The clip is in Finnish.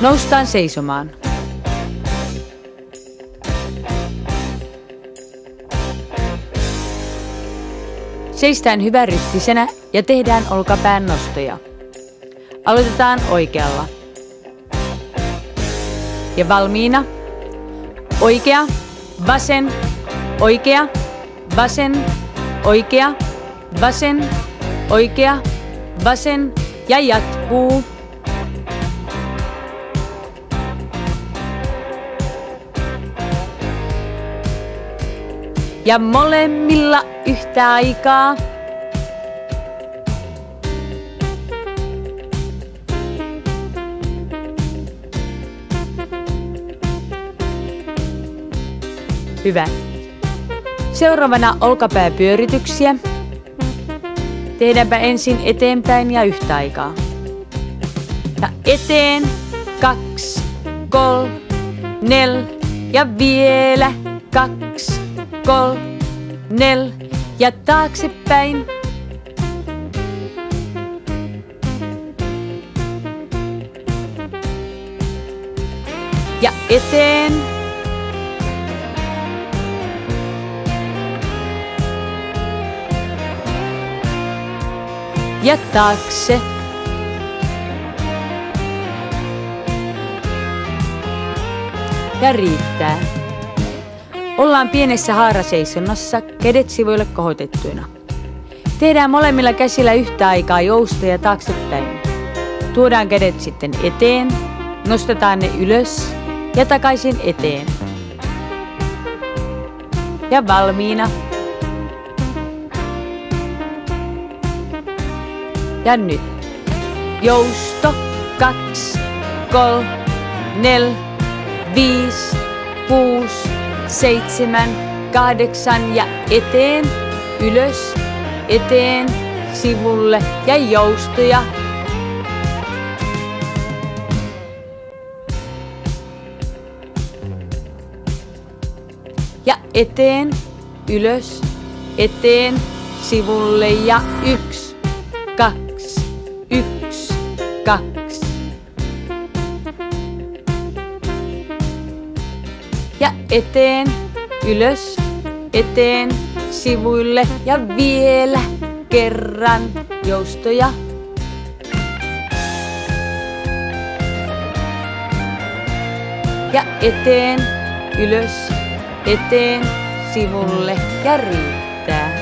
Noustaan seisomaan. Seistään hyväryttisenä ja tehdään olkapään nostoja. Aloitetaan oikealla. Ja valmiina. Oikea, vasen, oikea, vasen, oikea, vasen, oikea, vasen ja jatkuu. Ja molemmilla yhtä aikaa. Hyvä. Seuraavana olkapääpyörityksiä. Tehdäänpä ensin eteenpäin ja yhtä aikaa. Ja eteen, 2, 3, 4 ja vielä 2, 3, 4 ja taaksepäin. Ja eteen. Ja taakse. Ja riittää. Ollaan pienessä haaraseisonnossa, kädet sivuille kohotettuina. Tehdään molemmilla käsillä yhtä aikaa joustoja taaksepäin. Tuodaan kädet sitten eteen, nostetaan ne ylös ja takaisin eteen. Ja valmiina. Ja nyt. Jousto. 2, 3, 4, 5, 6, 7, 8 ja eteen, ylös, eteen, sivulle ja joustoja. Ja eteen, ylös, eteen, sivulle ja 1, 2, 1, 2. Ja eteen, ylös, eteen, sivuille ja vielä kerran joustoja. Ja eteen, ylös, eteen, sivulle ja riittää.